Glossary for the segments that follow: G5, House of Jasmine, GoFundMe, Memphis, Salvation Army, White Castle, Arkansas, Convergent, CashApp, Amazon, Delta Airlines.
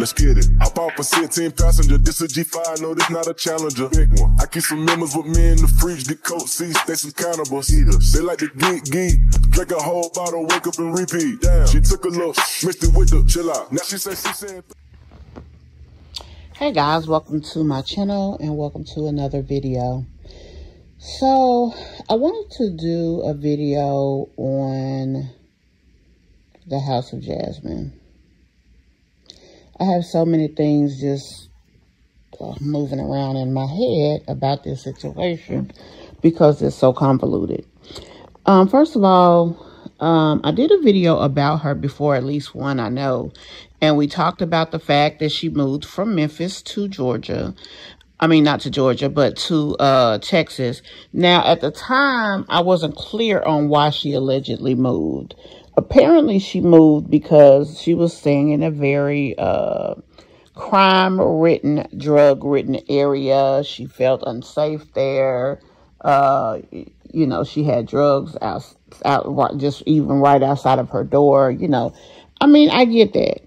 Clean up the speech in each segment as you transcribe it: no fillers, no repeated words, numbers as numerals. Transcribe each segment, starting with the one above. Let's get it. I pop a 16 passenger. This a G5. No, this not a Challenger. Big one. I keep some members with me in the fridge. The coat seats, they some cannibals. Eaters. They like to geek. Drink a whole bottle, wake up and repeat. Damn. She took a look, mixed it with the chill out. Now she said she said. Hey guys, welcome to my channel and welcome to another video. So I wanted to do a video on the House of Jasmine. I have so many things just moving around in my head about this situation because it's so convoluted. First of all, I did a video about her before, at least one I know, and we talked about the fact that she moved from Memphis to Georgia. I mean, not to Georgia, but to Texas. Now, at the time, I wasn't clear on why she allegedly moved. Apparently, she moved because she was staying in a very crime-ridden, drug-ridden area. She felt unsafe there. You know, she had drugs out, just even right outside of her door, you know. I mean, I get that.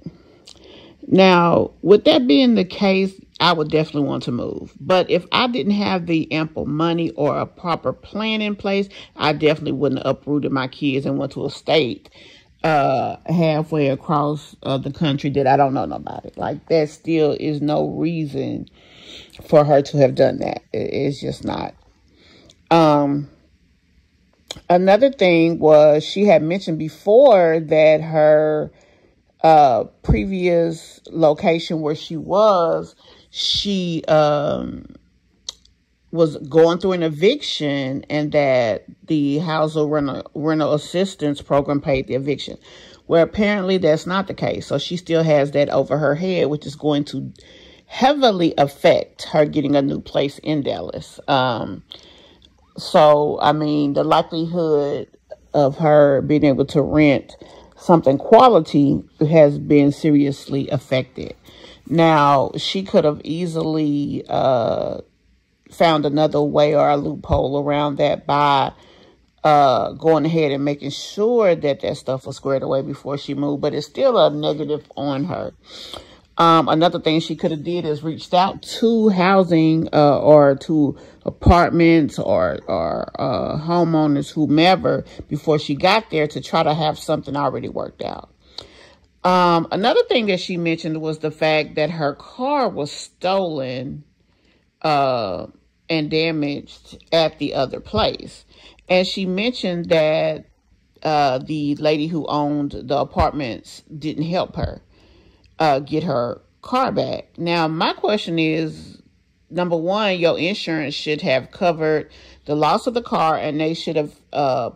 Now, with that being the case, I would definitely want to move. But if I didn't have the ample money or a proper plan in place, I definitely wouldn't have uprooted my kids and went to a state halfway across the country that I don't know nobody. Like, that still is no reason for her to have done that. It's just not. Another thing was, she had mentioned before that her previous location where she was, she was going through an eviction, and that the housing rental assistance program paid the eviction, where apparently that's not the case. So she still has that over her head, which is going to heavily affect her getting a new place in Dallas. So, I mean, the likelihood of her being able to rent something quality has been seriously affected. Now, she could have easily found another way or a loophole around that by going ahead and making sure that that stuff was squared away before she moved, but it's still a negative on her. Another thing she could have did is reached out to housing or to apartments or homeowners, whomever, before she got there to try to have something already worked out. Another thing that she mentioned was the fact that her car was stolen and damaged at the other place. And she mentioned that the lady who owned the apartments didn't help her get her car back. Now, my question is, number one, your insurance should have covered the loss of the car, and they should have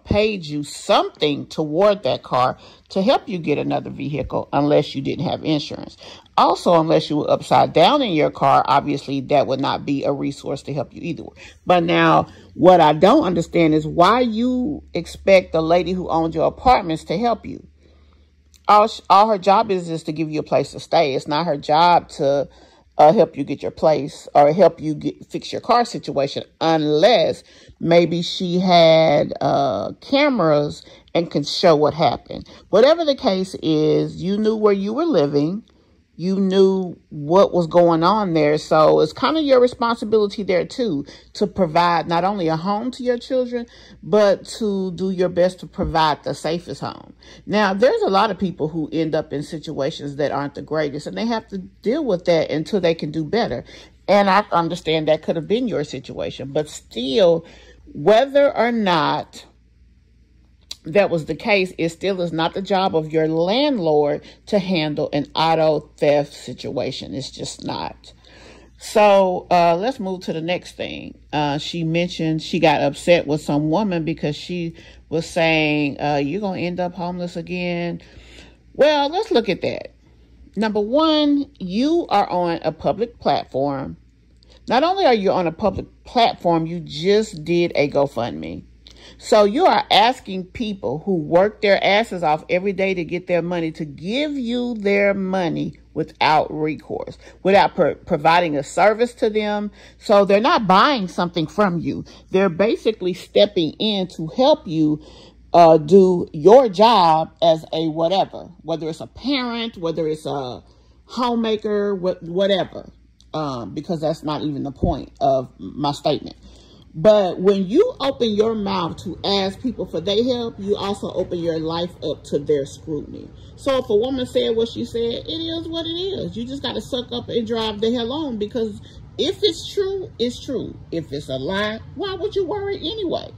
paid you something toward that car to help you get another vehicle, unless you didn't have insurance. Also, unless you were upside down in your car, obviously that would not be a resource to help you either. But now, what I don't understand is why you expect the lady who owned your apartments to help you. All her job is to give you a place to stay. It's not her job to help you get your place or help you fix your car situation, unless maybe she had cameras and could show what happened. Whatever the case is, you knew where you were living. You knew what was going on there. So it's kind of your responsibility there too, to provide not only a home to your children, but to do your best to provide the safest home. Now, there's a lot of people who end up in situations that aren't the greatest, and they have to deal with that until they can do better. And I understand that could have been your situation, but still, whether or not that was the case, it still is not the job of your landlord to handle an auto theft situation. It's just not. So let's move to the next thing. She mentioned she got upset with some woman because she was saying, you're going to end up homeless again. Well, let's look at that. Number one, you are on a public platform. Not only are you on a public platform, you just did a GoFundMe. So you are asking people who work their asses off every day to get their money to give you their money without recourse, without providing a service to them. So they're not buying something from you. They're basically stepping in to help you do your job as a whatever, whether it's a parent, whether it's a homemaker, whatever, because that's not even the point of my statement. But when you open your mouth to ask people for their help, you also open your life up to their scrutiny. So if a woman said what she said, it is what it is. You just got to suck up and drive the hell on, because if it's true, it's true. If it's a lie, why would you worry anyway?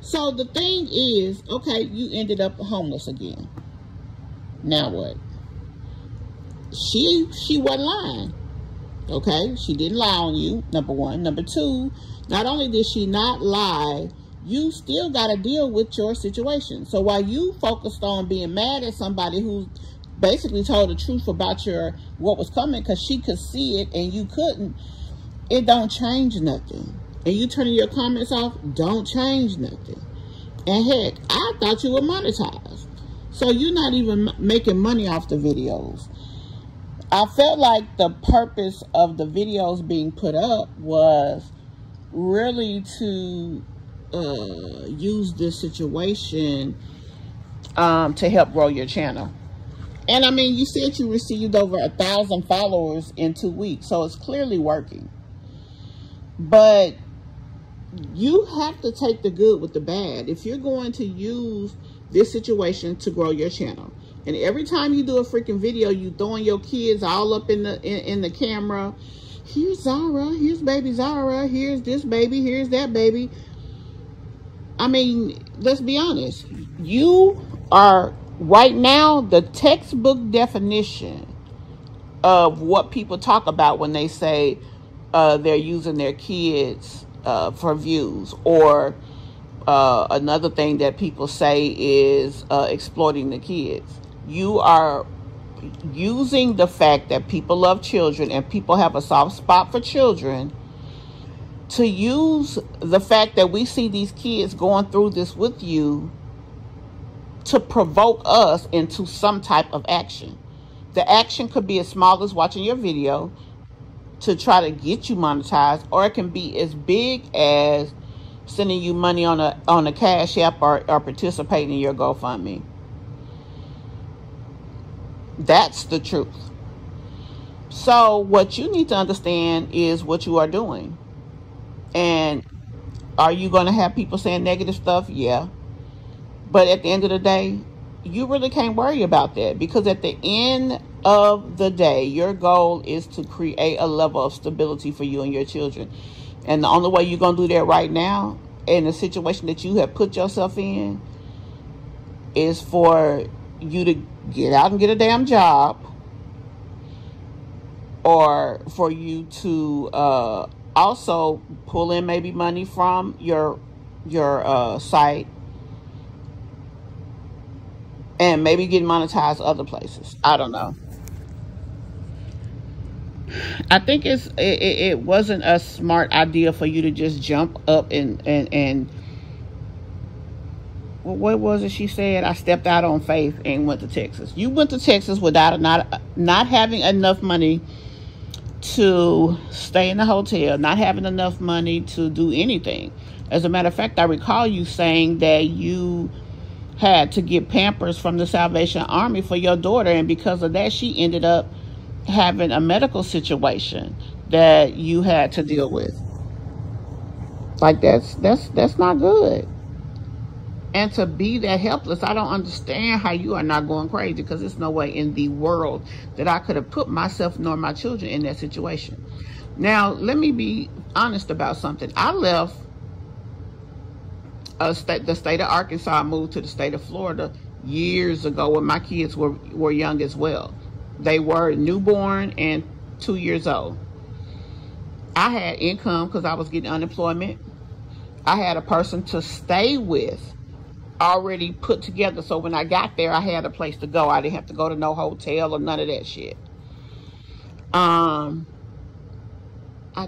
So the thing is, okay, you ended up homeless again. Now what? She wasn't lying. Okay, she didn't lie on you, number one. Number two, not only did she not lie, you still got to deal with your situation. So while you focused on being mad at somebody who basically told the truth about your what was coming because she could see it and you couldn't, it don't change nothing. And you turning your comments off don't change nothing. And heck, I thought you were monetized. So you're not even making money off the videos. I felt like the purpose of the videos being put up was really to use this situation to help grow your channel. And I mean, you said you received over 1,000 followers in 2 weeks, so it's clearly working. But you have to take the good with the bad. If you're going to use this situation to grow your channel, and every time you do a freaking video, you throwing your kids all up in the camera. Here's Zara. Here's baby Zara. Here's this baby. Here's that baby. I mean, let's be honest. You are right now the textbook definition of what people talk about when they say they're using their kids for views, or another thing that people say is exploiting the kids. You are using the fact that people love children and people have a soft spot for children to use the fact that we see these kids going through this with you to provoke us into some type of action. The action could be as small as watching your video to try to get you monetized, or it can be as big as sending you money on a Cash App or participating in your GoFundMe. That's the truth. So what you need to understand is what you are doing. And are you going to have people saying negative stuff? Yeah. But at the end of the day, you really can't worry about that, because at the end of the day, your goal is to create a level of stability for you and your children. And the only way you're going to do that right now in the situation that you have put yourself in is for you to get out and get a damn job, or for you to also pull in maybe money from your site and maybe get monetized other places. I don't know. I think it wasn't a smart idea for you to just jump up and what was it she said? I stepped out on faith and went to Texas. You went to Texas without not having enough money to stay in the hotel, not having enough money to do anything. As a matter of fact, I recall you saying that you had to get Pampers from the Salvation Army for your daughter, and because of that, she ended up having a medical situation that you had to deal with. Like, that's not good. And to be that helpless, I don't understand how you are not going crazy, because there's no way in the world that I could have put myself nor my children in that situation. Now, let me be honest about something. I left the state of Arkansas. I moved to the state of Florida years ago when my kids were young as well. They were newborn and 2 years old. I had income because I was getting unemployment. I had a person to stay with already put together. So when I got there, I had a place to go. I didn't have to go to no hotel or none of that shit. I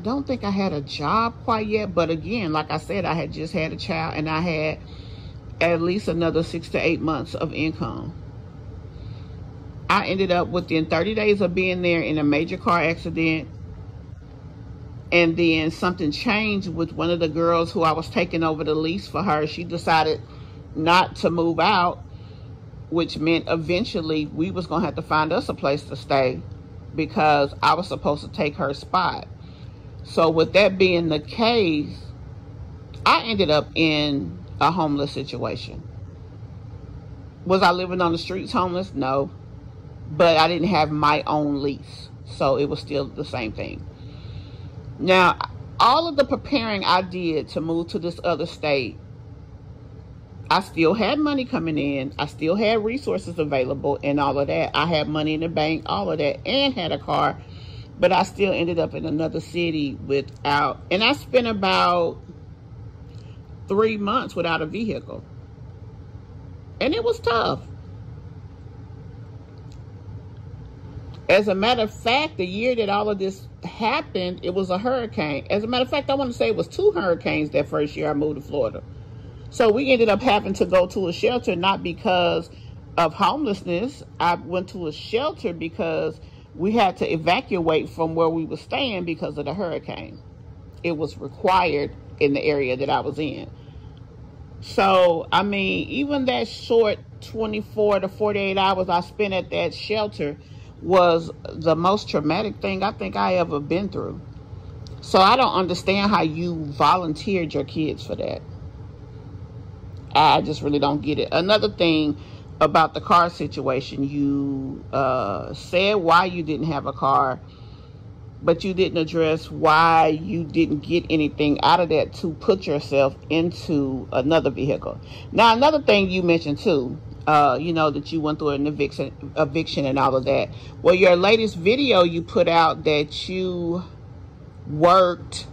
don't think I had a job quite yet. But again, like I said, I had just had a child and I had at least another 6 to 8 months of income. I ended up within 30 days of being there in a major car accident. And then something changed with one of the girls who I was taking over the lease for her. She decided not to move out which meant eventually we was gonna have to find us a place to stay because I was supposed to take her spot. So with that being the case, I ended up in a homeless situation. Was I living on the streets homeless? No, but I didn't have my own lease, so it was still the same thing. Now, all of the preparing I did to move to this other state, I still had money coming in. I still had resources available and all of that. I had money in the bank, all of that, and had a car. But I still ended up in another city without... And I spent about 3 months without a vehicle. And it was tough. As a matter of fact, the year that all of this happened, it was a hurricane. As a matter of fact, I want to say it was 2 hurricanes that first year I moved to Florida. So we ended up having to go to a shelter, not because of homelessness. I went to a shelter because we had to evacuate from where we were staying because of the hurricane. It was required in the area that I was in. So, I mean, even that short 24 to 48 hours I spent at that shelter was the most traumatic thing I think I ever been through. So I don't understand how you volunteered your kids for that. I just really don't get it. Another thing about the car situation, you said why you didn't have a car, but you didn't address why you didn't get anything out of that to put yourself into another vehicle. Now, another thing you mentioned too, you know, that you went through an eviction and all of that. Well, your latest video you put out that you worked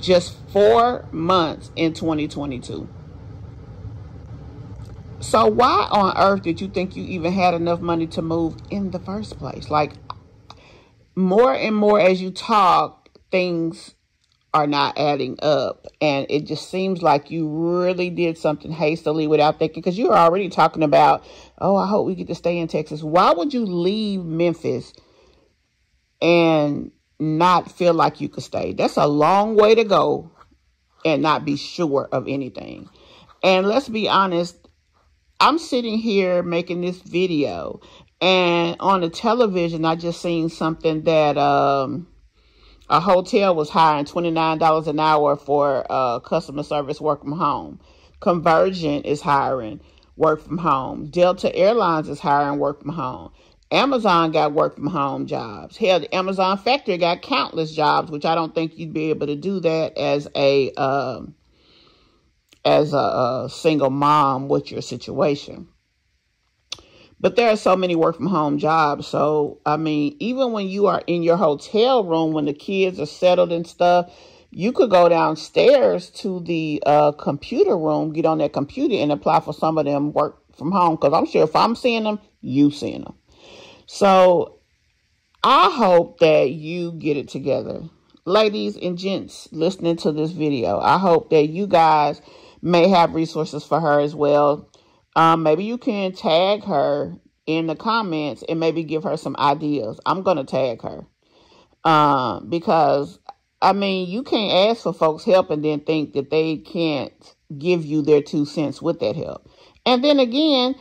just 4 months in 2022. So why on earth did you think you even had enough money to move in the first place? Like, more and more as you talk, things are not adding up. And it just seems like you really did something hastily without thinking, because you were already talking about, oh, I hope we get to stay in Texas. Why would you leave Memphis and not feel like you could stay? That's a long way to go and not be sure of anything. And let's be honest, I'm sitting here making this video, and on the television, I just seen something that a hotel was hiring $29 an hour for customer service work from home. Convergent is hiring work from home. Delta Airlines is hiring work from home. Amazon got work from home jobs. Hell, the Amazon factory got countless jobs, which I don't think you'd be able to do that as a single mom with your situation. But there are so many work from home jobs. So, I mean, even when you are in your hotel room, when the kids are settled and stuff, you could go downstairs to the computer room, get on that computer and apply for some of them work from home. Because I'm sure if I'm seeing them, you seeing them. So I hope that you get it together. Ladies and gents listening to this video, I hope that you guys may have resources for her as well. Maybe you can tag her in the comments and maybe give her some ideas. I'm going to tag her because, I mean, you can't ask for folks' help and then think that they can't give you their 2 cents with that help. And then again,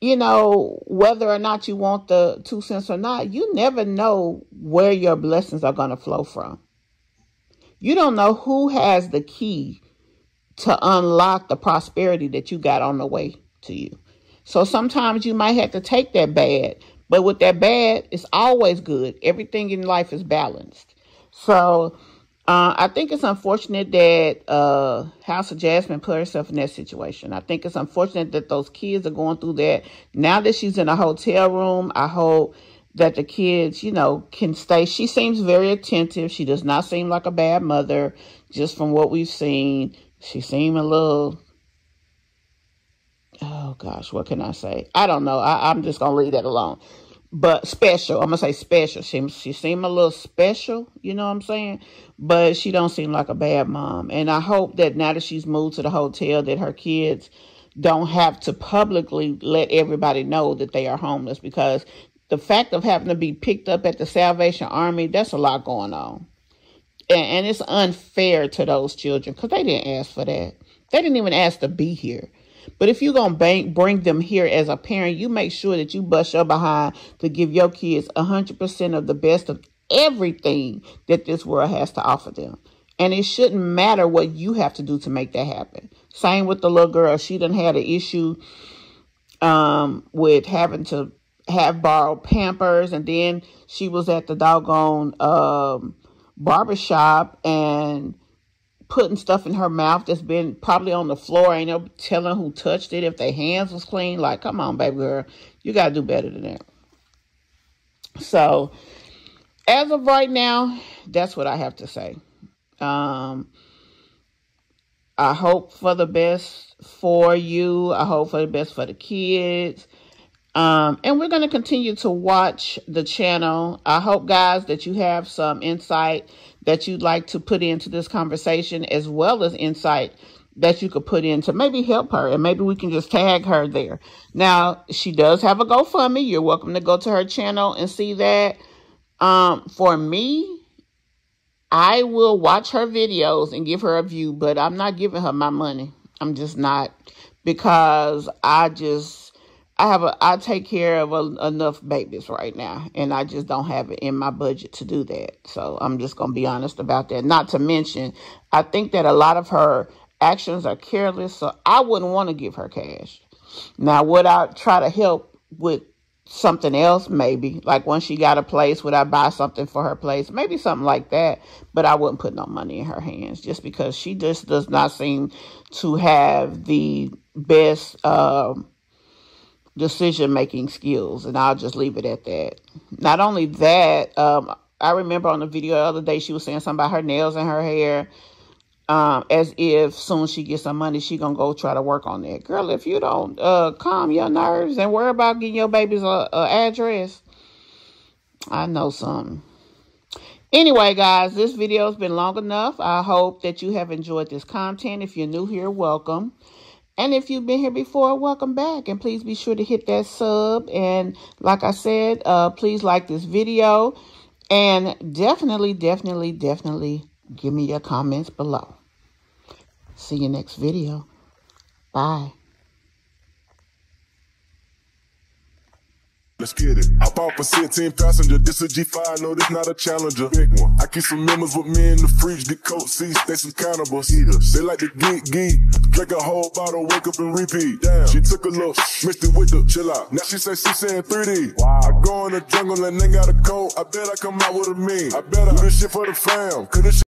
you know, whether or not you want the 2 cents or not, you never know where your blessings are going to flow from. You don't know who has the key to unlock the prosperity that you got on the way to you. So sometimes you might have to take that bad, but with that bad, it's always good. Everything in life is balanced. So I think it's unfortunate that House of Jasmine put herself in that situation. I think it's unfortunate that those kids are going through that. Now that she's in a hotel room, I hope that the kids, you know, can stay. She seems very attentive. She does not seem like a bad mother, just from what we've seen. She seemed a little, oh gosh, what can I say? I don't know. I'm just going to leave that alone. But special, I'm going to say special. She seemed a little special, you know what I'm saying? But she don't seem like a bad mom. And I hope that now that she's moved to the hotel that her kids don't have to publicly let everybody know that they are homeless, because the fact of having to be picked up at the Salvation Army, that's a lot going on. And it's unfair to those children because they didn't ask for that. They didn't even ask to be here. But if you're going to bring them here as a parent, you make sure that you bust your behind to give your kids 100% of the best of everything that this world has to offer them. And it shouldn't matter what you have to do to make that happen. Same with the little girl. She done had an issue with having to have borrowed Pampers. And then she was at the doggone barbershop and putting stuff in her mouth that's been probably on the floor. Ain't no telling who touched it, if their hands was clean. Like, come on, baby girl. You got to do better than that. So, as of right now, that's what I have to say. I hope for the best for you. I hope for the best for the kids. And we're going to continue to watch the channel. I hope, guys, that you have some insight that you'd like to put into this conversation, as well as insight that you could put in to maybe help her. And maybe we can just tag her there. Now, she does have a GoFundMe. You're welcome to go to her channel and see that. For me, I will watch her videos and give her a view, but I'm not giving her my money. I'm just not, because I take care of enough babies right now, and I just don't have it in my budget to do that. So I'm just going to be honest about that. Not to mention, I think that a lot of her actions are careless, so I wouldn't want to give her cash. Now, would I try to help with something else? Maybe, like when she got a place, would I buy something for her place? Maybe something like that, but I wouldn't put no money in her hands, just because she just does not seem to have the best decision-making skills, and I'll just leave it at that. Not only that, I remember on the video the other day, she was saying something about her nails and her hair, as if soon she gets some money, she gonna go try to work on that. Girl, if you don't calm your nerves and worry about getting your baby's address, I know something. Anyway, guys, this video's been long enough. I hope that you have enjoyed this content. If you're new here, welcome. And if you've been here before, welcome back. And please be sure to hit that sub. And like I said, please like this video. And definitely, definitely, definitely give me your comments below. See you next video. Bye. Let's get it. Hop off a 16 passenger. This a G5. No, this not a challenger. Big one. I keep some members with me in the fridge. The coat seats, they some cannibals. Eaters. They like to geek. Drink a whole bottle, wake up and repeat. Damn. She took a look, mixed it with the chill out. Now she say she saying 3D. Wow. I go in the jungle and ain't got a coat. I bet I come out with a meme. I bet I do this shit for the fam. Cause this